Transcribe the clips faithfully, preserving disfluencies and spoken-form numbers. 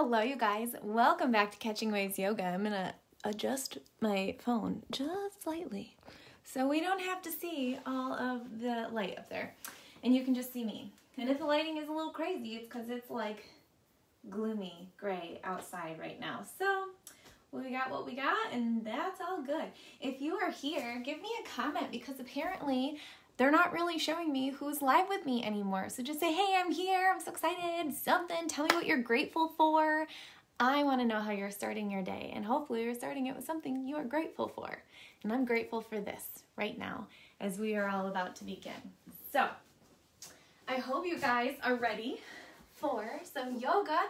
Hello you guys, welcome back to Catching Waves Yoga. I'm gonna adjust my phone just slightly so we don't have to see all of the light up there and you can just see me. And if the lighting is a little crazy, it's because it's like gloomy gray outside right now. So we got what we got and that's all good. If you are here, give me a comment because apparently they're not really showing me who's live with me anymore. So just say, hey, I'm here, I'm so excited, something, tell me what you're grateful for. I wanna know how you're starting your day and hopefully you're starting it with something you are grateful for. And I'm grateful for this right now as we are all about to begin. So I hope you guys are ready for some yoga.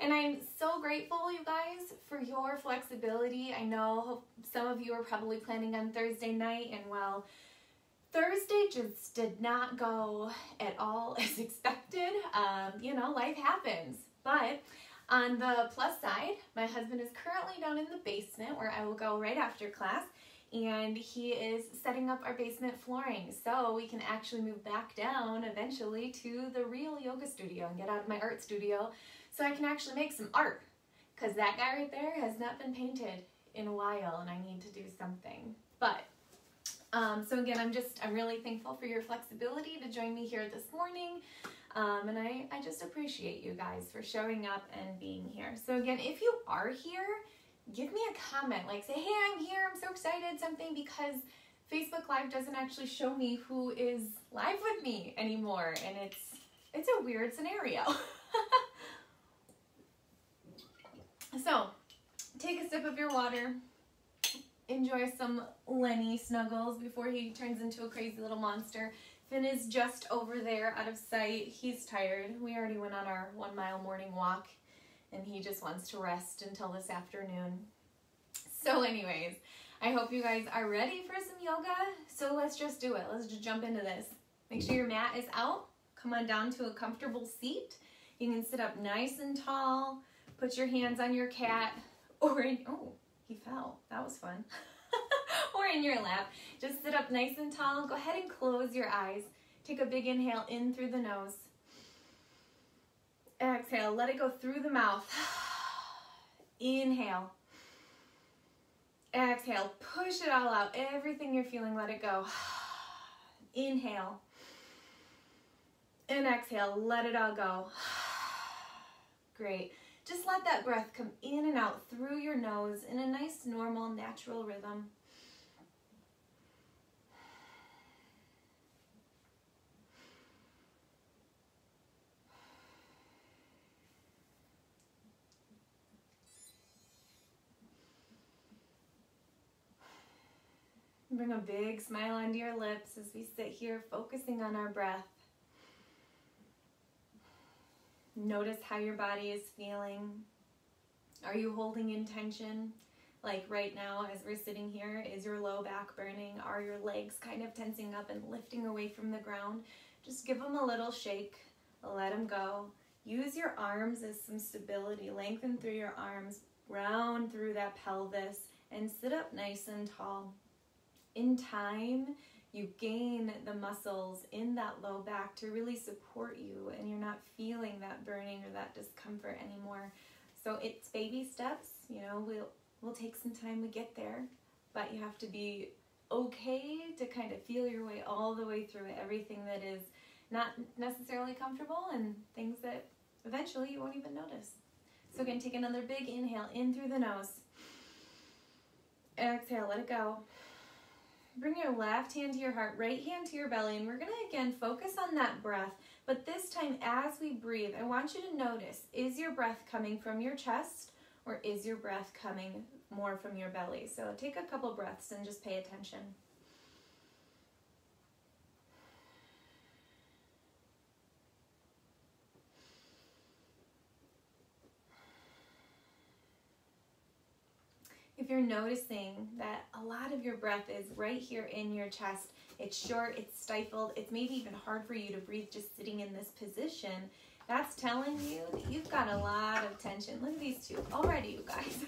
And I'm so grateful, you guys, for your flexibility. I know some of you are probably planning on Thursday night and well, Thursday just did not go at all as expected. Um, you know, life happens. But on the plus side, my husband is currently down in the basement where I will go right after class, and he is setting up our basement flooring so we can actually move back down eventually to the real yoga studio and get out of my art studio so I can actually make some art, because that guy right there has not been painted in a while and I need to do something. But Um, so again, I'm just, I'm really thankful for your flexibility to join me here this morning. Um, and I, I just appreciate you guys for showing up and being here. So again, if you are here, give me a comment, like say, hey, I'm here, I'm so excited, something, because Facebook Live doesn't actually show me who is live with me anymore. And it's, it's a weird scenario. So take a sip of your water. Enjoy some Lenny snuggles before he turns into a crazy little monster. Finn is just over there out of sight. He's tired. We already went on our one mile morning walk and he just wants to rest until this afternoon. So anyways, I hope you guys are ready for some yoga. So let's just do it. Let's just jump into this. Make sure your mat is out. Come on down to a comfortable seat. You can sit up nice and tall. Put your hands on your cat or in, oh. He fell. That was fun. Or in your lap. Just sit up nice and tall. Go ahead and close your eyes. Take a big inhale in through the nose. Exhale. Let it go through the mouth. Inhale. Exhale. Push it all out. Everything you're feeling, let it go. Inhale. And exhale. Let it all go. Great. Just let that breath come in and out through your nose in a nice, normal, natural rhythm. Bring a big smile onto your lips as we sit here focusing on our breath. Notice how your body is feeling. Are you holding in tension? Like right now as we're sitting here, is your low back burning? Are your legs kind of tensing up and lifting away from the ground? Just give them a little shake, let them go. Use your arms as some stability. Lengthen through your arms, round through that pelvis, and sit up nice and tall. In time, you gain the muscles in that low back to really support you and you're not feeling that burning or that discomfort anymore. So it's baby steps, you know, we'll, we'll take some time to get there, but you have to be okay to kind of feel your way all the way through it, everything that is not necessarily comfortable and things that eventually you won't even notice. So again, take another big inhale in through the nose. Exhale, let it go. Bring your left hand to your heart, right hand to your belly, and we're going to again focus on that breath, but this time as we breathe, I want you to notice, is your breath coming from your chest or is your breath coming more from your belly? So take a couple breaths and just pay attention. If you're noticing that a lot of your breath is right here in your chest, it's short, it's stifled, it's maybe even hard for you to breathe just sitting in this position, that's telling you that you've got a lot of tension. Look at these two already, you guys.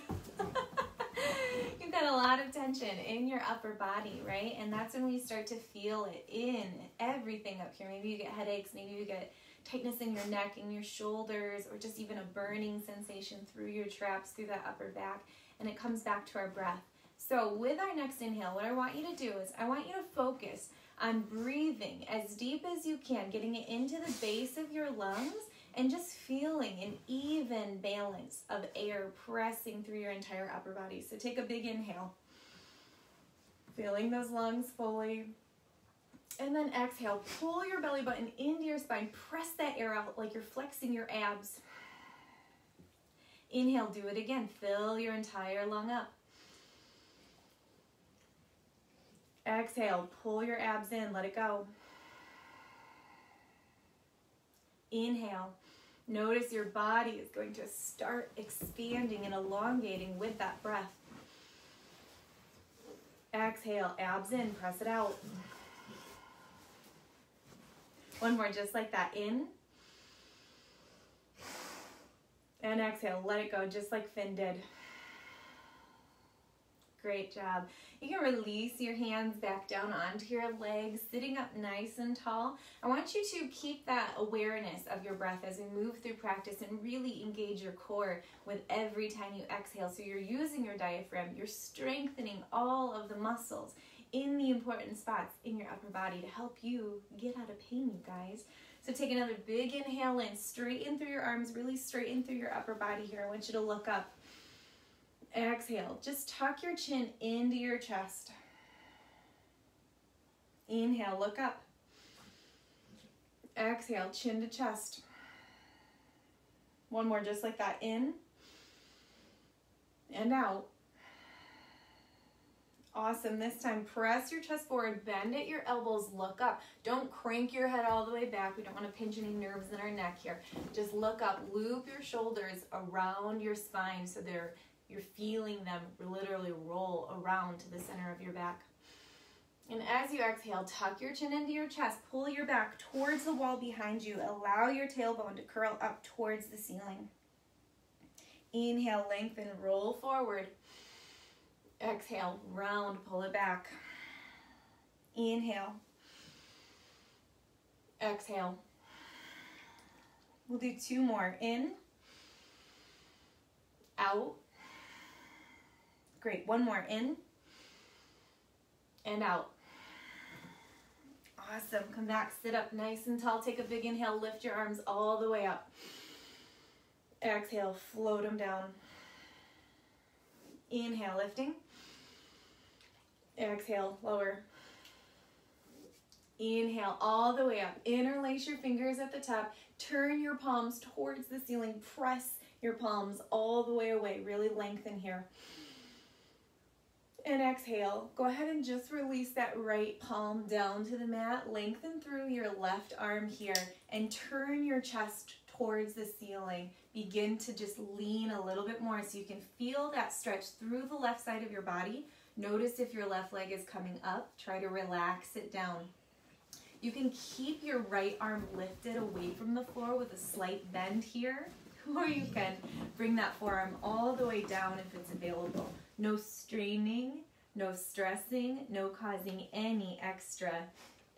You've got a lot of tension in your upper body, right? And that's when we start to feel it in everything up here. Maybe you get headaches, maybe you get tightness in your neck, in your shoulders, or just even a burning sensation through your traps, through that upper back, and it comes back to our breath. So with our next inhale, what I want you to do is I want you to focus on breathing as deep as you can, getting it into the base of your lungs, and just feeling an even balance of air pressing through your entire upper body. So take a big inhale, feeling those lungs fully. And then exhale, pull your belly button into your spine, press that air out like you're flexing your abs. Inhale, do it again, fill your entire lung up. Exhale, pull your abs in, let it go. Inhale, notice your body is going to start expanding and elongating with that breath. Exhale, abs in, press it out. One more, just like that, in. And exhale, let it go, just like Finn did. Great job. You can release your hands back down onto your legs, sitting up nice and tall. I want you to keep that awareness of your breath as we move through practice and really engage your core with every time you exhale. So you're using your diaphragm, you're strengthening all of the muscles in the important spots in your upper body to help you get out of pain, you guys. So take another big inhale in, straighten through your arms, really straighten through your upper body here. I want you to look up. Exhale, just tuck your chin into your chest. Inhale, look up. Exhale, chin to chest. One more, just like that, in and out. Awesome. This time, press your chest forward, bend at your elbows, look up. Don't crank your head all the way back. We don't want to pinch any nerves in our neck here. Just look up, loop your shoulders around your spine so they're you're feeling them literally roll around to the center of your back. And as you exhale, tuck your chin into your chest, pull your back towards the wall behind you, allow your tailbone to curl up towards the ceiling. Inhale, lengthen, roll forward. Exhale, round, pull it back. Inhale. Exhale. We'll do two more. In. Out. Great, one more, in and out. Awesome, come back, sit up nice and tall, take a big inhale, lift your arms all the way up. Exhale, float them down. Inhale, lifting. Exhale, lower. Inhale, all the way up. Interlace your fingers at the top, turn your palms towards the ceiling, press your palms all the way away, really lengthen here. And exhale, go ahead and just release that right palm down to the mat. Lengthen through your left arm here and turn your chest towards the ceiling. Begin to just lean a little bit more so you can feel that stretch through the left side of your body. Notice if your left leg is coming up, try to relax it down. You can keep your right arm lifted away from the floor with a slight bend here, or you can bring that forearm all the way down if it's available. No straining, no stressing, no causing any extra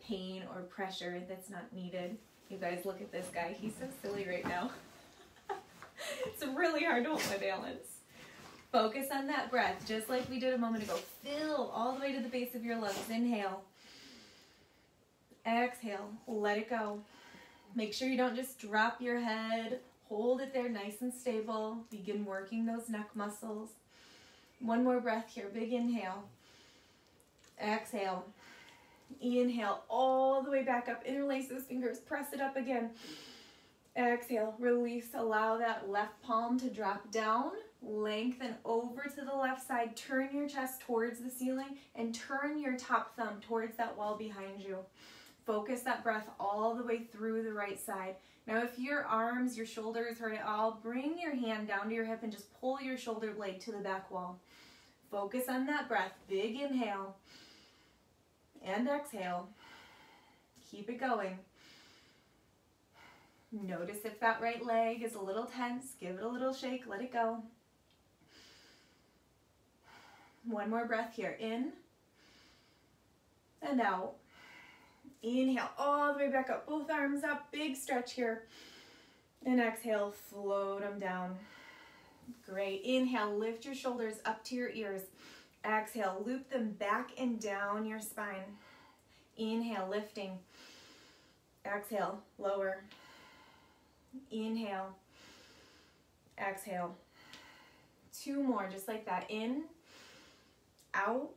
pain or pressure that's not needed. You guys, look at this guy. He's so silly right now. It's really hard to hold my balance. Focus on that breath, just like we did a moment ago. Fill all the way to the base of your lungs. Inhale. Exhale. Let it go. Make sure you don't just drop your head. Hold it there nice and stable. Begin working those neck muscles. One more breath here, big inhale, exhale, inhale all the way back up, interlace those fingers, press it up again, exhale, release, allow that left palm to drop down, lengthen over to the left side, turn your chest towards the ceiling, and turn your top thumb towards that wall behind you. Focus that breath all the way through the right side. Now if your arms, your shoulders hurt at all, bring your hand down to your hip and just pull your shoulder blade to the back wall. Focus on that breath. Big inhale and exhale. Keep it going. Notice if that right leg is a little tense, give it a little shake, let it go. One more breath here, in and out. Inhale all the way back up, both arms up, big stretch here. And exhale, float them down. Great. Inhale, lift your shoulders up to your ears. Exhale, loop them back and down your spine. Inhale, lifting. Exhale, lower. Inhale, exhale. Two more, just like that. In, out.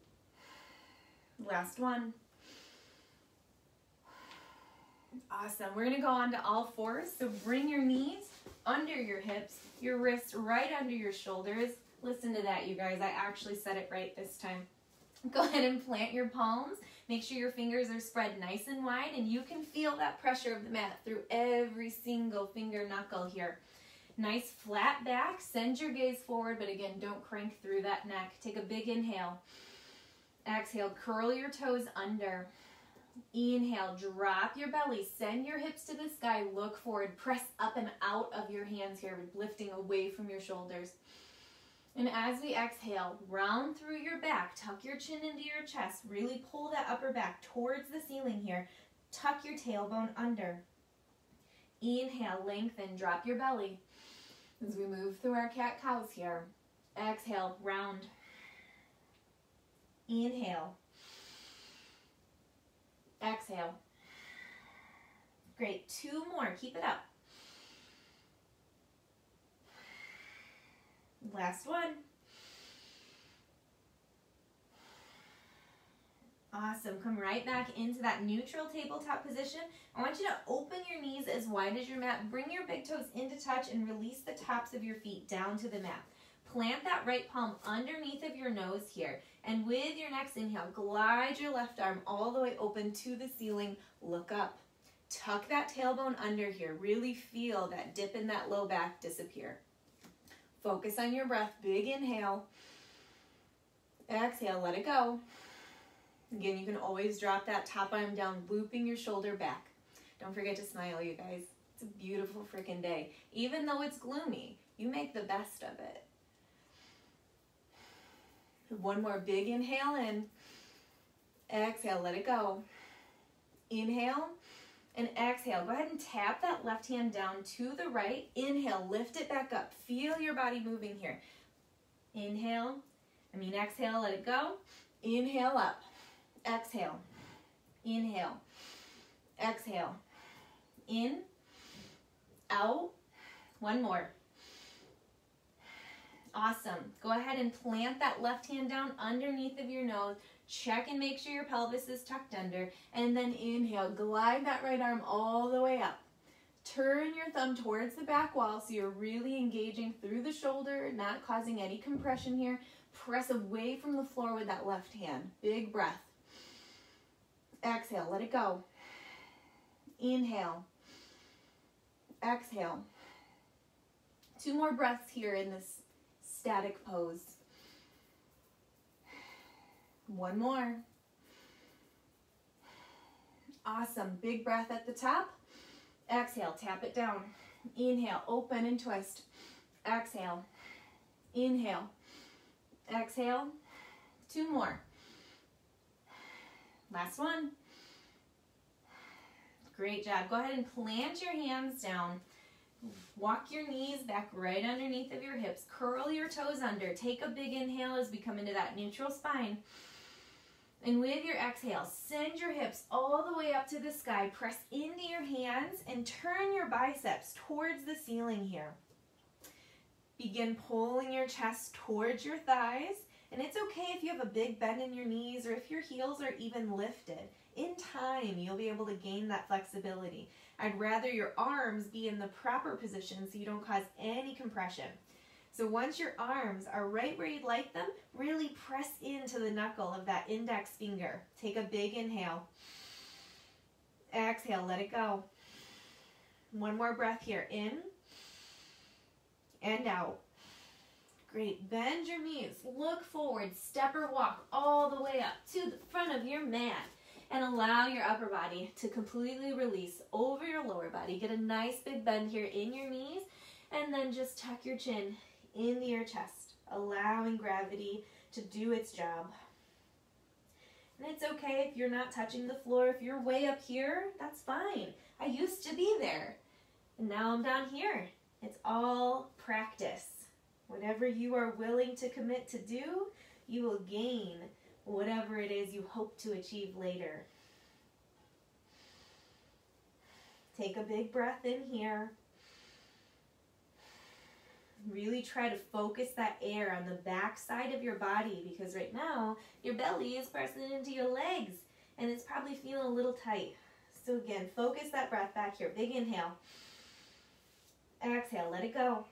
Last one. Awesome. We're going to go on to all fours. So bring your knees under your hips, your wrists right under your shoulders. Listen to that, you guys. I actually said it right this time. Go ahead and plant your palms. Make sure your fingers are spread nice and wide, and you can feel that pressure of the mat through every single finger knuckle here. Nice flat back. Send your gaze forward, but again, don't crank through that neck. Take a big inhale. Exhale, curl your toes under. Inhale, drop your belly, send your hips to the sky, look forward, press up and out of your hands here, lifting away from your shoulders. And as we exhale, round through your back, tuck your chin into your chest, really pull that upper back towards the ceiling here, tuck your tailbone under. Inhale, lengthen, drop your belly as we move through our cat-cows here. Exhale, round. Inhale. Exhale. Great. Two more. Keep it up. Last one. Awesome. Come right back into that neutral tabletop position. I want you to open your knees as wide as your mat. Bring your big toes into touch and release the tops of your feet down to the mat. Plant that right palm underneath of your nose here. And with your next inhale, glide your left arm all the way open to the ceiling. Look up. Tuck that tailbone under here. Really feel that dip in that low back disappear. Focus on your breath. Big inhale. Exhale, let it go. Again, you can always drop that top arm down, looping your shoulder back. Don't forget to smile, you guys. It's a beautiful freaking day. Even though it's gloomy, you make the best of it. One more big inhale in. Exhale, let it go. Inhale and exhale. Go ahead and tap that left hand down to the right. Inhale, lift it back up. Feel your body moving here. Inhale, I mean exhale, let it go. Inhale up. Exhale. Inhale. Exhale. In. Out. One more. Awesome. Go ahead and plant that left hand down underneath of your nose. Check and make sure your pelvis is tucked under. And then inhale, glide that right arm all the way up. Turn your thumb towards the back wall so you're really engaging through the shoulder, not causing any compression here. Press away from the floor with that left hand. Big breath. Exhale, let it go. Inhale. Exhale. Two more breaths here in this static pose. One more. Awesome. Big breath at the top. Exhale, tap it down. Inhale, open and twist. Exhale. Inhale. Exhale. Two more. Last one. Great job. Go ahead and plant your hands down. Walk your knees back right underneath of your hips. Curl your toes under. Take a big inhale as we come into that neutral spine. And with your exhale, send your hips all the way up to the sky. Press into your hands and turn your biceps towards the ceiling here. Begin pulling your chest towards your thighs. And it's okay if you have a big bend in your knees or if your heels are even lifted. In time, you'll be able to gain that flexibility. I'd rather your arms be in the proper position so you don't cause any compression. So once your arms are right where you'd like them, really press into the knuckle of that index finger. Take a big inhale. Exhale, let it go. One more breath here. In and out. Great. Bend your knees. Look forward. Step or walk all the way up to the front of your mat. And allow your upper body to completely release over your lower body. Get a nice big bend here in your knees, and then just tuck your chin into your chest, allowing gravity to do its job. And it's okay if you're not touching the floor. If you're way up here, that's fine. I used to be there, and now I'm down here. It's all practice. Whatever you are willing to commit to do, you will gain whatever it is you hope to achieve later. Take a big breath in here. Really try to focus that air on the back side of your body, because right now your belly is pressing into your legs and it's probably feeling a little tight. So again, focus that breath back here. Big inhale. Exhale, let it go.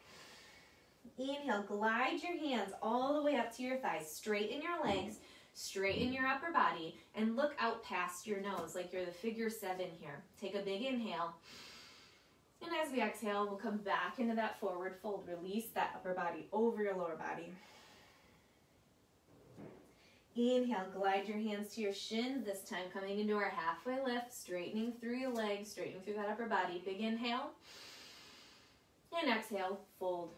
Inhale, glide your hands all the way up to your thighs. Straighten your legs, straighten your upper body, and look out past your nose like you're the figure seven here. Take a big inhale. And as we exhale, we'll come back into that forward fold. Release that upper body over your lower body. Inhale, glide your hands to your shins, this time coming into our halfway lift, straightening through your legs, straightening through that upper body. Big inhale. And exhale, fold.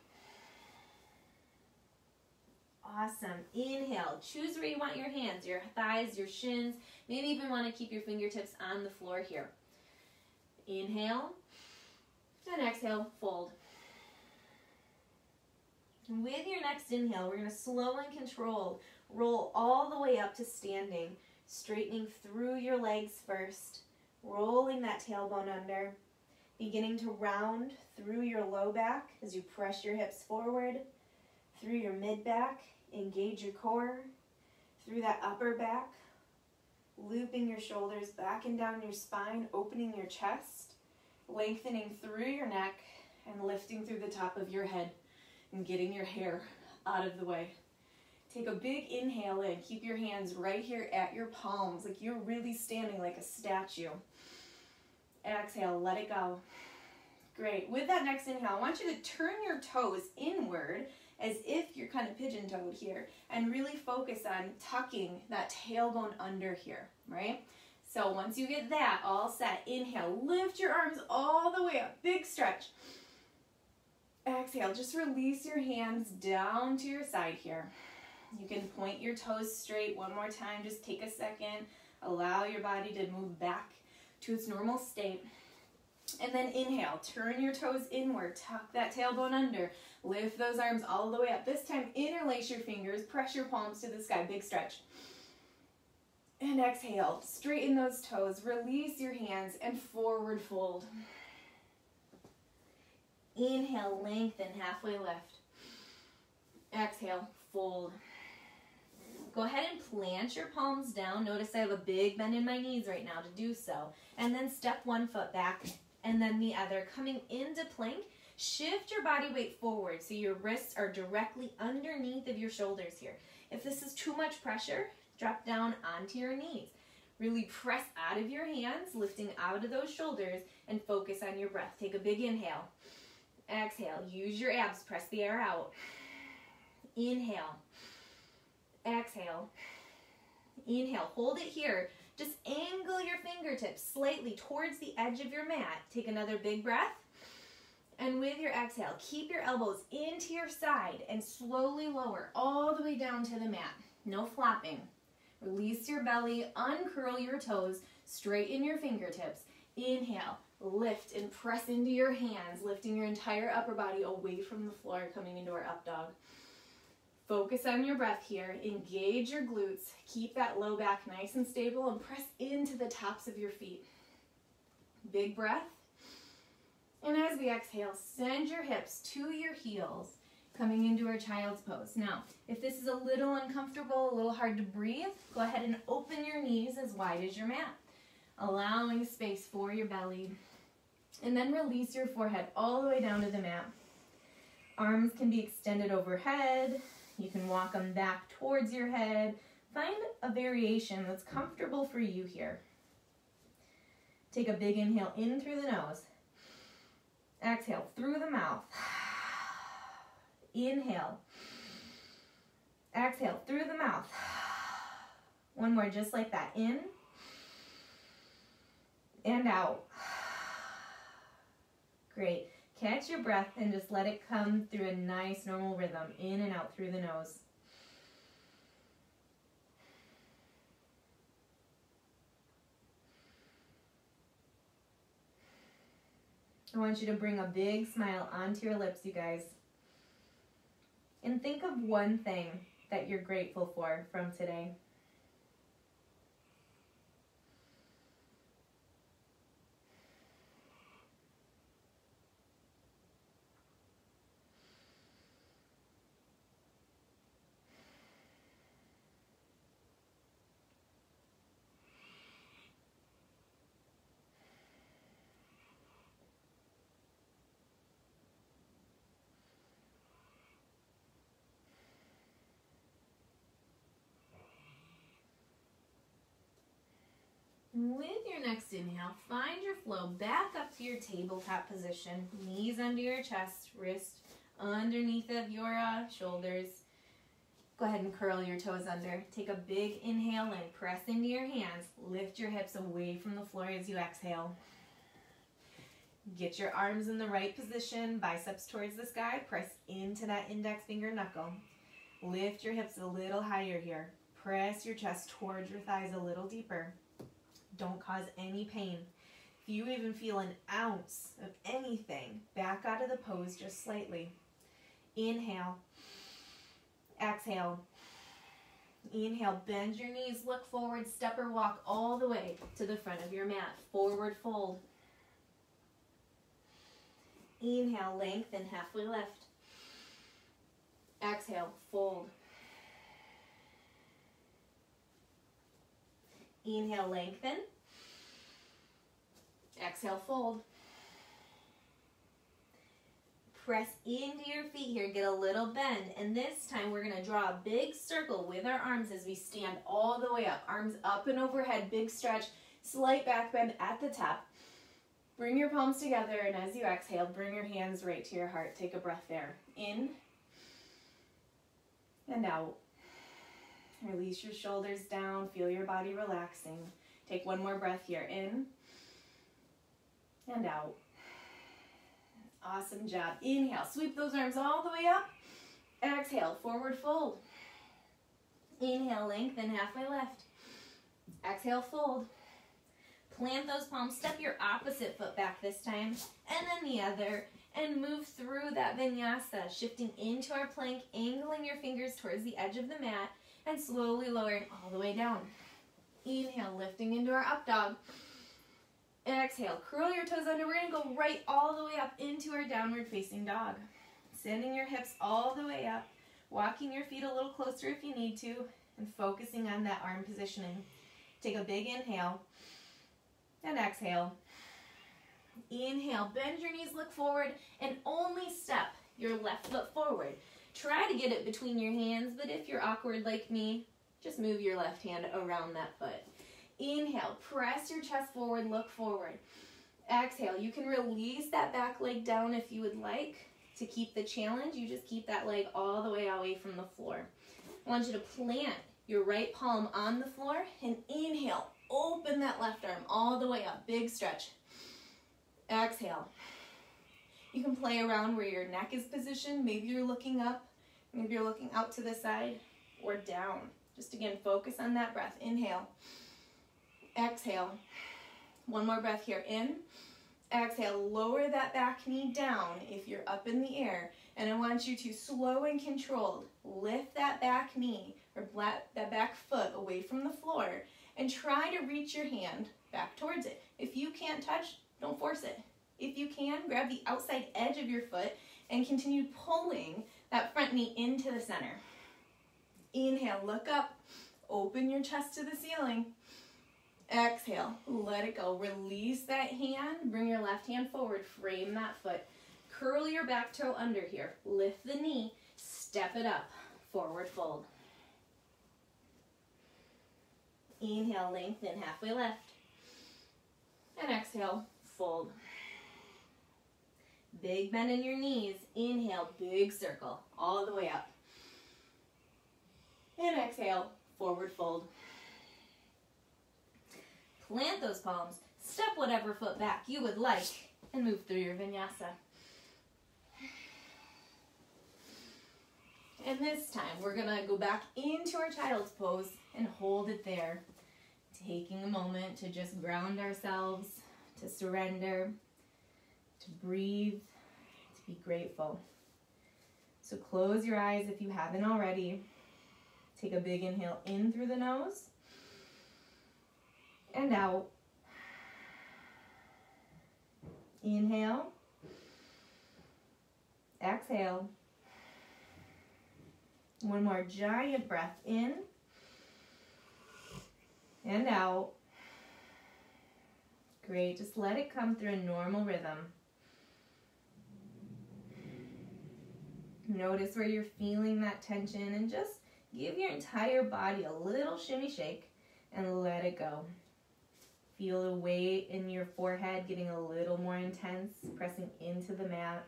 Awesome. Inhale. Choose where you want your hands, your thighs, your shins. Maybe even want to keep your fingertips on the floor here. Inhale. And exhale, fold. With your next inhale, we're going to slow and controlled roll all the way up to standing, straightening through your legs first, rolling that tailbone under, beginning to round through your low back as you press your hips forward, through your mid back, engage your core, through that upper back, looping your shoulders back and down your spine, opening your chest, lengthening through your neck and lifting through the top of your head and getting your hair out of the way. Take a big inhale in. Keep your hands right here at your palms, like you're really standing like a statue. Exhale, let it go. Great. With that next inhale, I want you to turn your toes inward as if you're kind of pigeon-toed here, and really focus on tucking that tailbone under here, right? So once you get that all set, inhale, lift your arms all the way up, big stretch. Exhale, just release your hands down to your side here. You can point your toes straight one more time, just take a second, allow your body to move back to its normal state. And then inhale, turn your toes inward, tuck that tailbone under, lift those arms all the way up. This time, interlace your fingers, press your palms to the sky, big stretch. And exhale, straighten those toes, release your hands, and forward fold. Inhale, lengthen, halfway lift. Exhale, fold. Go ahead and plant your palms down. Notice I have a big bend in my knees right now to do so. And then step one foot back, and then the other. Coming into plank, shift your body weight forward so your wrists are directly underneath of your shoulders here. If this is too much pressure, drop down onto your knees. Really press out of your hands, lifting out of those shoulders, and focus on your breath. Take a big inhale. Exhale. Use your abs. Press the air out. Inhale. Exhale. Inhale. Hold it here. Just angle your fingertips slightly towards the edge of your mat. Take another big breath. And with your exhale, keep your elbows into your side and slowly lower all the way down to the mat. No flopping. Release your belly, uncurl your toes, straighten your fingertips. Inhale, lift and press into your hands, lifting your entire upper body away from the floor, coming into our up dog. Focus on your breath here, engage your glutes, keep that low back nice and stable, and press into the tops of your feet. Big breath. And as we exhale, send your hips to your heels, coming into our child's pose. Now, if this is a little uncomfortable, a little hard to breathe, go ahead and open your knees as wide as your mat, allowing space for your belly. And then release your forehead all the way down to the mat. Arms can be extended overhead. You can walk them back towards your head. Find a variation that's comfortable for you here. Take a big inhale in through the nose. Exhale through the mouth. Inhale. Exhale through the mouth. One more, just like that. In and out. Great. Catch your breath and just let it come through a nice normal rhythm. In and out through the nose. I want you to bring a big smile onto your lips, you guys. And think of one thing that you're grateful for from today. With your next inhale, find your flow back up to your tabletop position. Knees under your chest, wrist underneath of your uh, shoulders. Go ahead and curl your toes under. Take a big inhale and press into your hands. Lift your hips away from the floor as you exhale. Get your arms in the right position, biceps towards the sky. Press into that index finger knuckle. Lift your hips a little higher here. Press your chest towards your thighs a little deeper. Don't cause any pain. If you even feel an ounce of anything, back out of the pose just slightly. Inhale. Exhale. Inhale, bend your knees, look forward, step or walk all the way to the front of your mat. Forward fold. Inhale, lengthen, halfway lift. Exhale, fold. Inhale, lengthen. Exhale, fold. Press into your feet here. Get a little bend. And this time we're going to draw a big circle with our arms as we stand all the way up. Arms up and overhead. Big stretch. Slight back bend at the top. Bring your palms together. And as you exhale, bring your hands right to your heart. Take a breath there. In. And out. Release your shoulders down. Feel your body relaxing. Take one more breath here. In and out. Awesome job. Inhale. Sweep those arms all the way up. Exhale. Forward fold. Inhale. Lengthen. Halfway lift. Exhale. Fold. Plant those palms. Step your opposite foot back this time. And then the other. And move through that vinyasa. Shifting into our plank. Angling your fingers towards the edge of the mat. And slowly lowering all the way down. Inhale, lifting into our up dog. Exhale, curl your toes under. We're going to go right all the way up into our downward facing dog. Sending your hips all the way up. Walking your feet a little closer if you need to. And focusing on that arm positioning. Take a big inhale. And exhale. Inhale, bend your knees, look forward. And only step your left foot forward. Try to get it between your hands, but if you're awkward like me, just move your left hand around that foot. Inhale, press your chest forward, look forward. Exhale, you can release that back leg down if you would like. To keep the challenge, you just keep that leg all the way away from the floor. I want you to plant your right palm on the floor and inhale, open that left arm all the way up, big stretch. Exhale. You can play around where your neck is positioned. Maybe you're looking up, maybe you're looking out to the side or down. Just again, focus on that breath. Inhale, exhale. One more breath here, in, exhale. Lower that back knee down if you're up in the air. And I want you to slow and controlled lift that back knee or that back foot away from the floor and try to reach your hand back towards it. If you can't touch, don't force it. If you can, grab the outside edge of your foot and continue pulling that front knee into the center. Inhale, look up, open your chest to the ceiling. Exhale, let it go. Release that hand, bring your left hand forward, frame that foot. Curl your back toe under here, lift the knee, step it up, forward fold. Inhale, lengthen, halfway lift. And exhale, fold. Big bend in your knees. Inhale, big circle, all the way up. And exhale, forward fold. Plant those palms. Step whatever foot back you would like and move through your vinyasa. And this time, we're going to go back into our child's pose and hold it there. Taking a moment to just ground ourselves, to surrender. to breathe, to be grateful. So close your eyes if you haven't already. Take a big inhale in through the nose and out. Inhale, exhale. One more giant breath in and out. Great, just let it come through a normal rhythm. Notice where you're feeling that tension and just give your entire body a little shimmy shake and let it go. Feel the weight in your forehead getting a little more intense, pressing into the mat.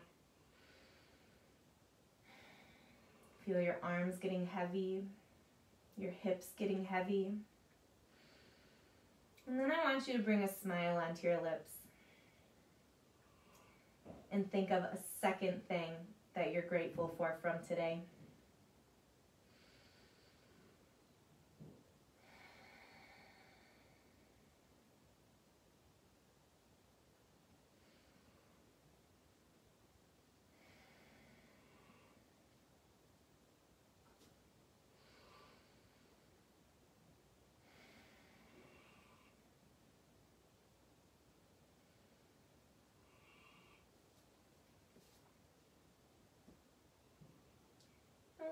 Feel your arms getting heavy, your hips getting heavy. And then I want you to bring a smile onto your lips and think of a second thing that you're grateful for from today.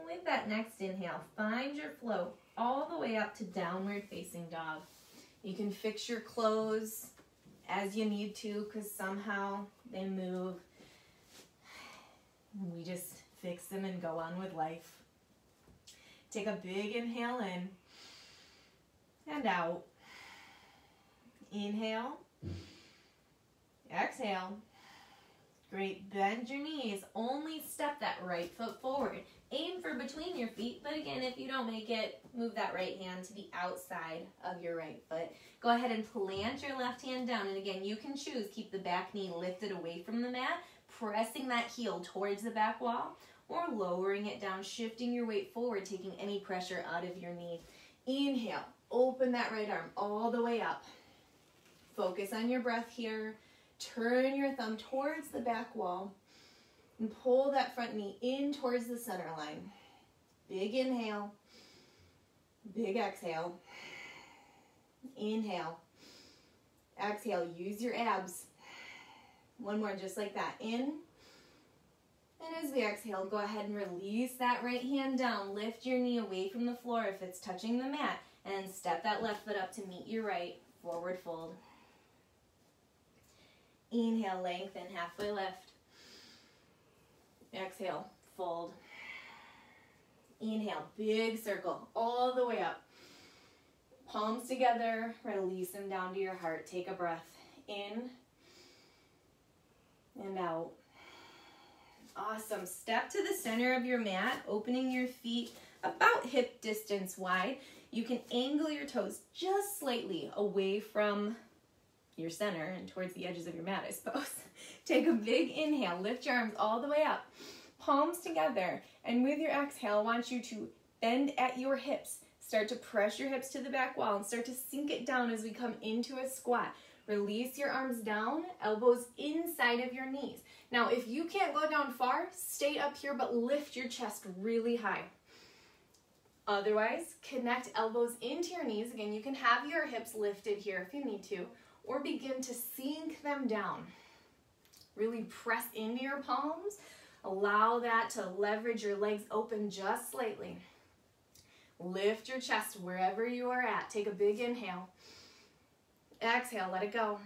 With that next inhale, find your float all the way up to downward facing dog. You can fix your clothes as you need to because somehow they move. We just fix them and go on with life. Take a big inhale in and out. Inhale, exhale. Great, bend your knees, only step that right foot forward. Aim for between your feet, but again, if you don't make it, move that right hand to the outside of your right foot. Go ahead and plant your left hand down, and again, you can choose, keep the back knee lifted away from the mat, pressing that heel towards the back wall, or lowering it down, shifting your weight forward, taking any pressure out of your knee. Inhale, open that right arm all the way up. Focus on your breath here. Turn your thumb towards the back wall and pull that front knee in towards the center line. Big inhale, big exhale. Inhale, exhale, use your abs. One more just like that, in. And as we exhale, go ahead and release that right hand down. Lift your knee away from the floor if it's touching the mat and step that left foot up to meet your right, forward fold. Inhale, lengthen, halfway lift. Exhale, fold. Inhale, big circle, all the way up. Palms together, release them down to your heart. Take a breath in and out. Awesome, step to the center of your mat, opening your feet about hip distance wide. You can angle your toes just slightly away from your center and towards the edges of your mat, I suppose. Take a big inhale, lift your arms all the way up, palms together, and with your exhale, I want you to bend at your hips. Start to press your hips to the back wall and start to sink it down as we come into a squat. Release your arms down, elbows inside of your knees. Now, if you can't go down far, stay up here, but lift your chest really high. Otherwise, connect elbows into your knees. Again, you can have your hips lifted here if you need to, or begin to sink them down. Really press into your palms. Allow that to leverage your legs open just slightly. Lift your chest wherever you are at. Take a big inhale. Exhale, let it go.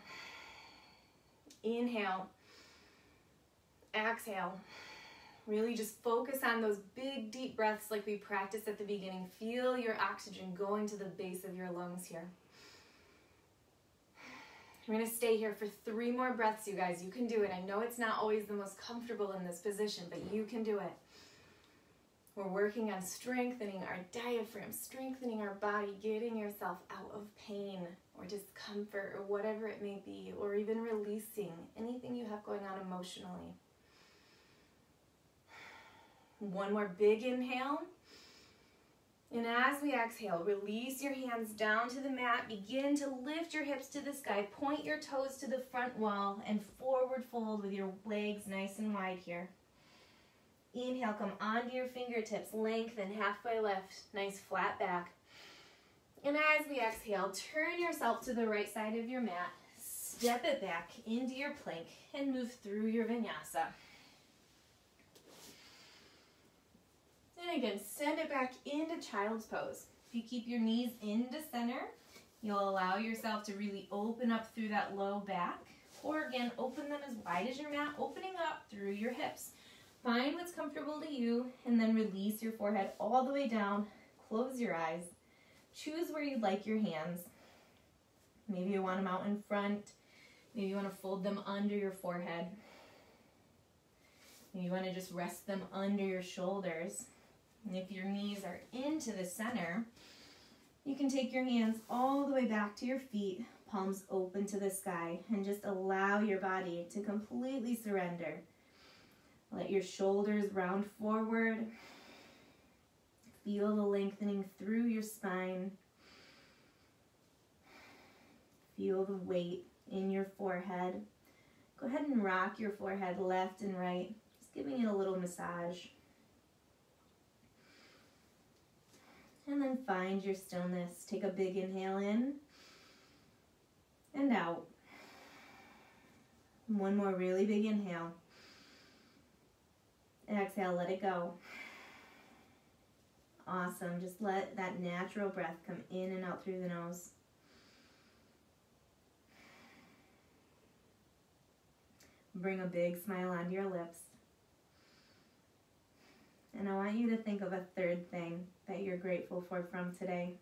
Inhale. Exhale. Really just focus on those big, deep breaths like we practiced at the beginning. Feel your oxygen going to the base of your lungs here. We're going to stay here for three more breaths, you guys. You can do it. I know it's not always the most comfortable in this position, but you can do it. We're working on strengthening our diaphragm, strengthening our body, getting yourself out of pain or discomfort or whatever it may be, or even releasing anything you have going on emotionally. One more big inhale And as we exhale, release your hands down to the mat. Begin to lift your hips to the sky. Point your toes to the front wall and forward fold with your legs nice and wide here. Inhale, come onto your fingertips. Lengthen, halfway lift. Nice flat back. And as we exhale, turn yourself to the right side of your mat. Step it back into your plank and move through your vinyasa. And again, send it back into child's pose. If you keep your knees into center, you'll allow yourself to really open up through that low back. Or again, open them as wide as your mat, opening up through your hips. Find what's comfortable to you, and then release your forehead all the way down. Close your eyes. Choose where you'd like your hands. Maybe you want them out in front. Maybe you want to fold them under your forehead. Maybe you want to just rest them under your shoulders. And if your knees are into the center, you can take your hands all the way back to your feet, palms open to the sky, and just allow your body to completely surrender. Let your shoulders round forward. Feel the lengthening through your spine. Feel the weight in your forehead. Go ahead and rock your forehead left and right, just giving it a little massage. And then find your stillness. Take a big inhale in and out. One more really big inhale. And exhale, let it go. Awesome. Just let that natural breath come in and out through the nose. Bring a big smile onto your lips. And I want you to think of a third thing that you're grateful for from today.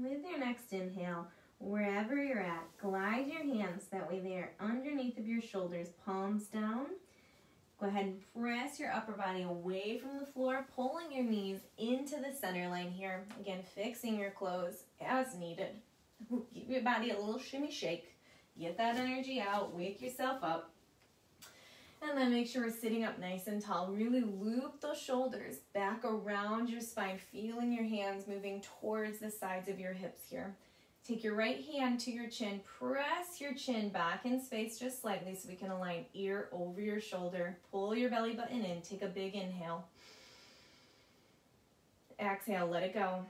With your next inhale, wherever you're at, glide your hands that way they are underneath of your shoulders, palms down. Go ahead and press your upper body away from the floor, pulling your knees into the center line here. Again, fixing your clothes as needed. Give your body a little shimmy shake. Get that energy out. Wake yourself up. And then make sure we're sitting up nice and tall. Really loop those shoulders back around your spine, feeling your hands moving towards the sides of your hips here. Take your right hand to your chin. Press your chin back in space just slightly so we can align ear over your shoulder. Pull your belly button in. Take a big inhale. Exhale, let it go.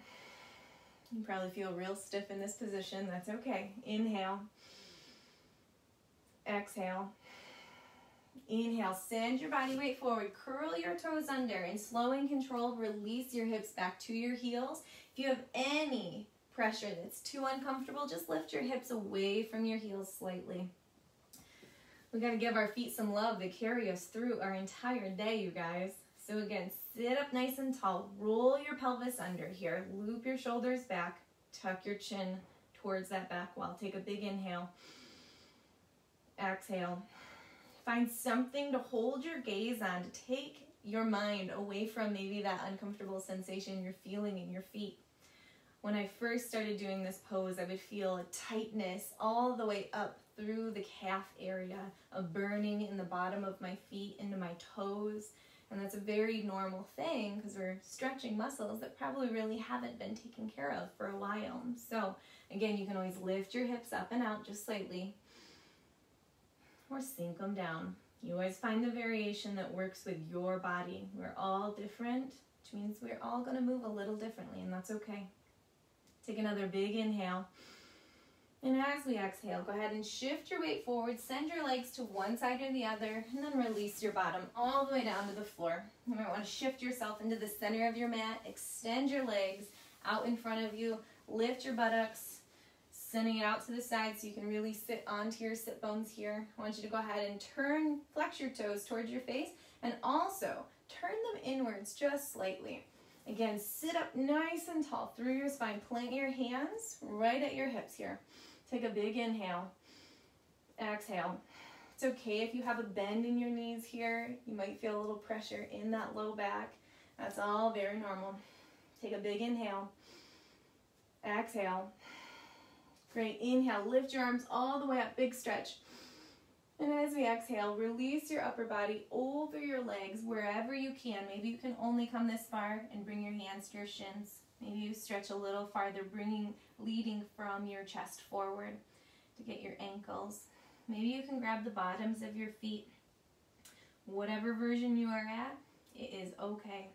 You probably feel real stiff in this position. That's okay. Inhale. Exhale. Inhale, send your body weight forward, curl your toes under, and slow and controlled, release your hips back to your heels. If you have any pressure that's too uncomfortable, just lift your hips away from your heels slightly. We've got to give our feet some love that carry us through our entire day, you guys. So again, sit up nice and tall, roll your pelvis under here, loop your shoulders back, tuck your chin towards that back wall. Take a big inhale, exhale. Find something to hold your gaze on, to take your mind away from maybe that uncomfortable sensation you're feeling in your feet. When I first started doing this pose, I would feel a tightness all the way up through the calf area, a burning in the bottom of my feet into my toes. And that's a very normal thing because we're stretching muscles that probably really haven't been taken care of for a while. So again, you can always lift your hips up and out just slightly, or sink them down. You always find the variation that works with your body. We're all different, which means we're all gonna move a little differently, and that's okay. Take another big inhale. And as we exhale, go ahead and shift your weight forward, send your legs to one side or the other, and then release your bottom all the way down to the floor. You might want to shift yourself into the center of your mat, extend your legs out in front of you, lift your buttocks, sending it out to the side so you can really sit onto your sit bones here. I want you to go ahead and turn, flex your toes towards your face, and also turn them inwards just slightly. Again, sit up nice and tall through your spine. Plant your hands right at your hips here. Take a big inhale, exhale. It's okay if you have a bend in your knees here. You might feel a little pressure in that low back. That's all very normal. Take a big inhale, exhale. Great, inhale, lift your arms all the way up, big stretch. And as we exhale, release your upper body over your legs wherever you can. Maybe you can only come this far and bring your hands to your shins. Maybe you stretch a little farther, bringing, leading from your chest forward to get your ankles. Maybe you can grab the bottoms of your feet. Whatever version you are at, it is okay.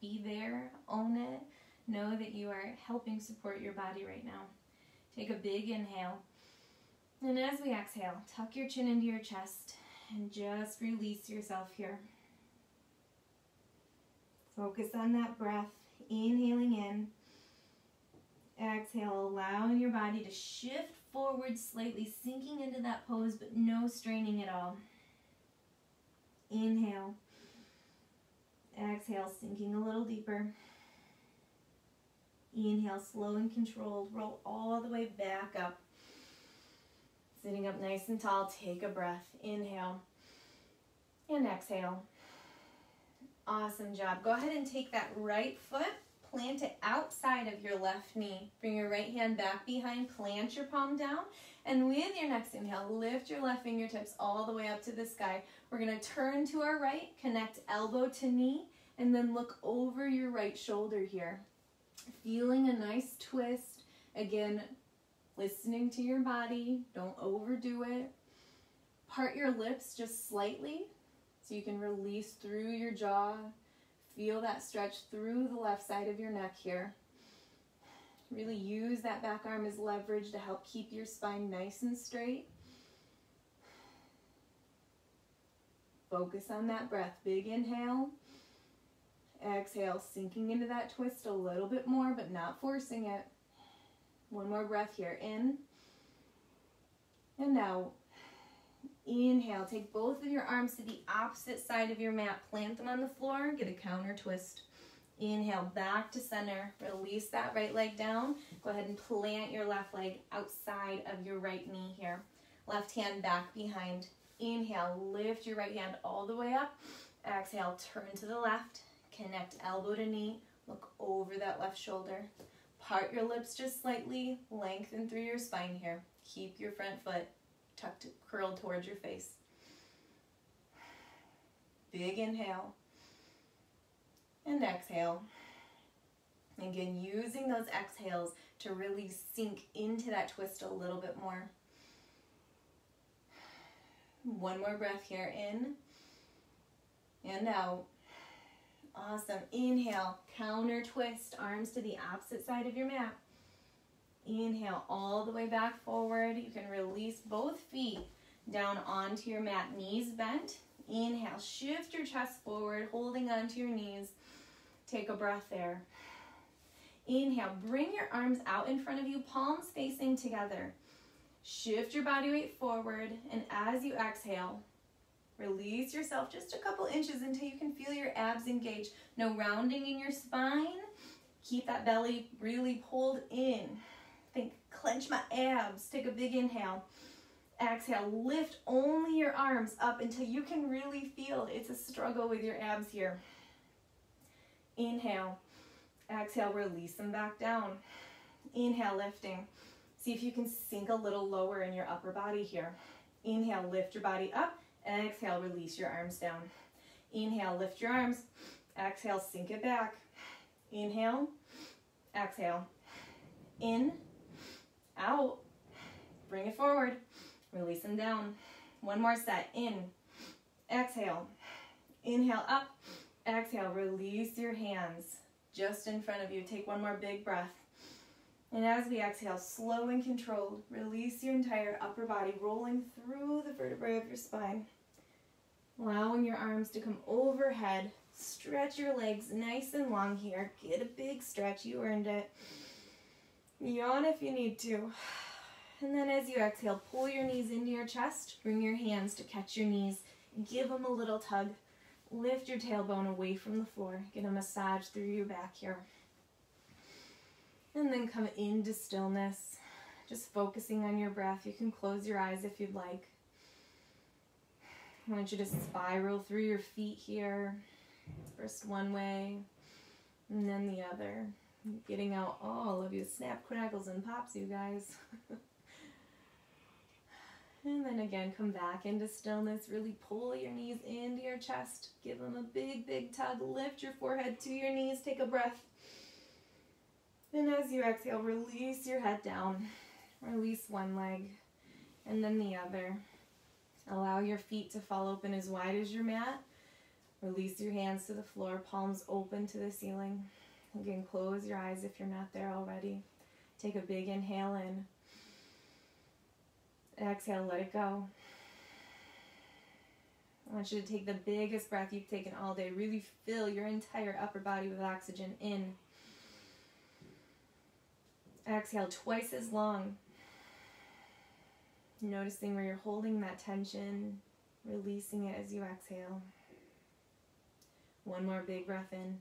Be there, own it. Know that you are helping support your body right now. Take a big inhale. And as we exhale, tuck your chin into your chest and just release yourself here. Focus on that breath, inhaling in. Exhale, allowing your body to shift forward slightly, sinking into that pose, but no straining at all. Inhale. Exhale, sinking a little deeper. Inhale, slow and controlled. Roll all the way back up. Sitting up nice and tall, take a breath. Inhale and exhale. Awesome job. Go ahead and take that right foot, plant it outside of your left knee. Bring your right hand back behind, plant your palm down, and with your next inhale, lift your left fingertips all the way up to the sky. We're going to turn to our right, connect elbow to knee, and then look over your right shoulder here. Feeling a nice twist. Again, listening to your body, don't overdo it. Part your lips just slightly so you can release through your jaw. Feel that stretch through the left side of your neck here. Really use that back arm as leverage to help keep your spine nice and straight. Focus on that breath. Big inhale. Exhale, sinking into that twist a little bit more, but not forcing it. One more breath here, in and out. Inhale, take both of your arms to the opposite side of your mat, plant them on the floor, get a counter twist. Inhale, back to center, release that right leg down. Go ahead and plant your left leg outside of your right knee here. Left hand back behind. Inhale, lift your right hand all the way up. Exhale, turn to the left, connect elbow to knee, look over that left shoulder. Part your lips just slightly, lengthen through your spine here. Keep your front foot tucked, curled towards your face. Big inhale and exhale. Again, using those exhales to really sink into that twist a little bit more. One more breath here, in and out. Awesome. Inhale, counter twist, arms to the opposite side of your mat. Inhale, all the way back forward. You can release both feet down onto your mat, knees bent. Inhale, shift your chest forward, holding onto your knees. Take a breath there. Inhale, bring your arms out in front of you, palms facing together. Shift your body weight forward, and as you exhale, release yourself just a couple inches until you can feel your abs engage. No rounding in your spine. Keep that belly really pulled in. Think, clench my abs. Take a big inhale. Exhale, lift only your arms up until you can really feel it's a struggle with your abs here. Inhale. Exhale, release them back down. Inhale, lifting. See if you can sink a little lower in your upper body here. Inhale, lift your body up. Exhale, release your arms down. Inhale, lift your arms. Exhale, sink it back. Inhale, exhale. In, out. Bring it forward. Release them down. One more set. In, exhale. Inhale, up. Exhale, release your hands just in front of you. Take one more big breath. And as we exhale, slow and controlled, release your entire upper body, rolling through the vertebrae of your spine. Allowing your arms to come overhead. Stretch your legs nice and long here. Get a big stretch. You earned it. Yawn if you need to. And then as you exhale, pull your knees into your chest. Bring your hands to catch your knees. Give them a little tug. Lift your tailbone away from the floor. Get a massage through your back here. And then come into stillness, just focusing on your breath. You can close your eyes if you'd like. I want you to spiral through your feet here. First one way, and then the other. Getting out all of your snap, crackles, and pops, you guys. And then again, come back into stillness. Really pull your knees into your chest. Give them a big, big tug. Lift your forehead to your knees. Take a breath. And as you exhale, release your head down. Release one leg and then the other. Allow your feet to fall open as wide as your mat. Release your hands to the floor, palms open to the ceiling. Again, close your eyes if you're not there already. Take a big inhale in. Exhale, let it go. I want you to take the biggest breath you've taken all day. Really fill your entire upper body with oxygen in. Exhale twice as long. Noticing where you're holding that tension, releasing it as you exhale. One more big breath in.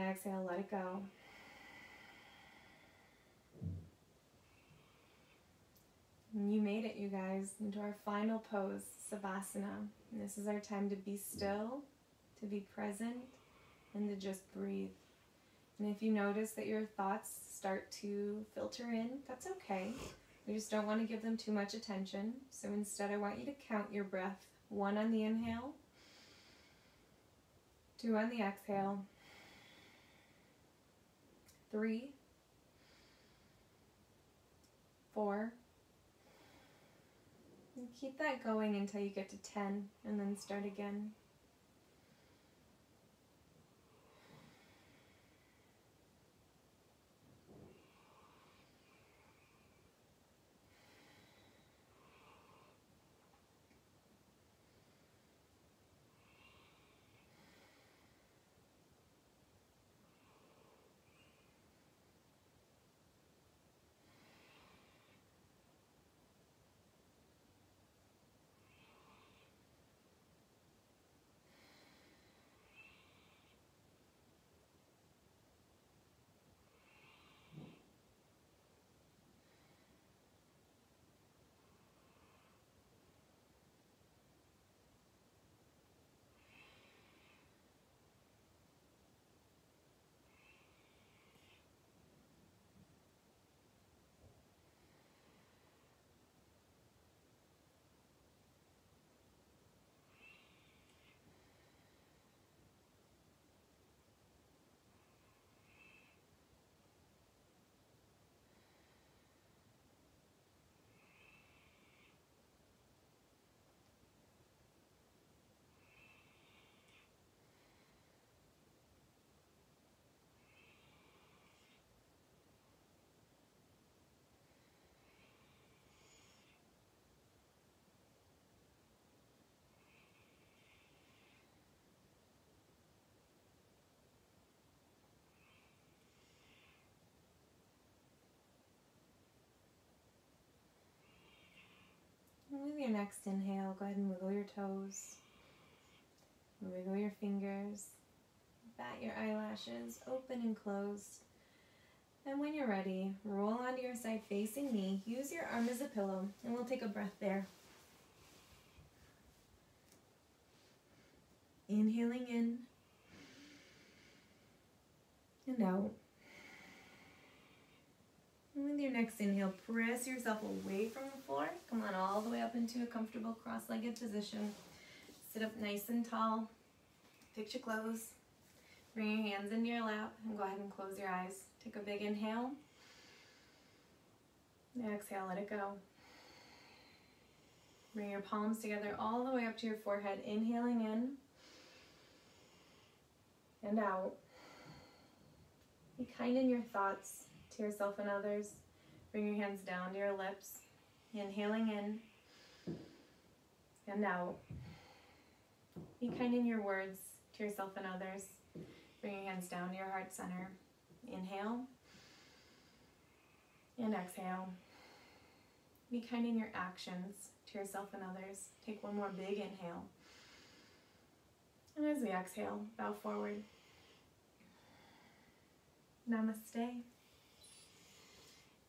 Exhale, let it go. And you made it, you guys, into our final pose, Savasana. And this is our time to be still, to be present, and to just breathe. And if you notice that your thoughts start to filter in, that's okay. We just don't want to give them too much attention. So instead, I want you to count your breath. One on the inhale, two on the exhale, three, four. And keep that going until you get to ten, and then start again. With your next inhale, go ahead and wiggle your toes, wiggle your fingers, bat your eyelashes, open and close. And when you're ready, roll onto your side facing me, use your arm as a pillow, and we'll take a breath there. Inhaling in and out. And with your next inhale, press yourself away from the floor. Come on all the way up into a comfortable cross-legged position. Sit up nice and tall. Picture close. Bring your hands into your lap and go ahead and close your eyes. Take a big inhale. And exhale, let it go. Bring your palms together all the way up to your forehead. Inhaling in and out. Be kind in your thoughts to yourself and others. Bring your hands down to your lips. Inhaling in and out. Be kind in your words to yourself and others. Bring your hands down to your heart center. Inhale and exhale. Be kind in your actions to yourself and others. Take one more big inhale. And as we exhale, bow forward. Namaste.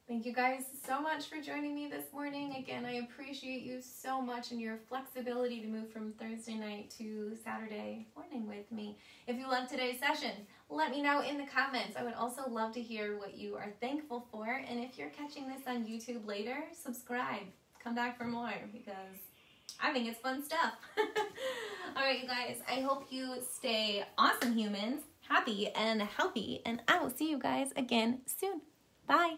Thank you guys so much for joining me this morning. Again, I appreciate you so much and your flexibility to move from Thursday night to Saturday morning with me. If you loved today's session, let me know in the comments. I would also love to hear what you are thankful for. And if you're catching this on YouTube later, subscribe. Come back for more because I think it's fun stuff. All right, you guys, I hope you stay awesome humans, happy and healthy, and I will see you guys again soon. Bye.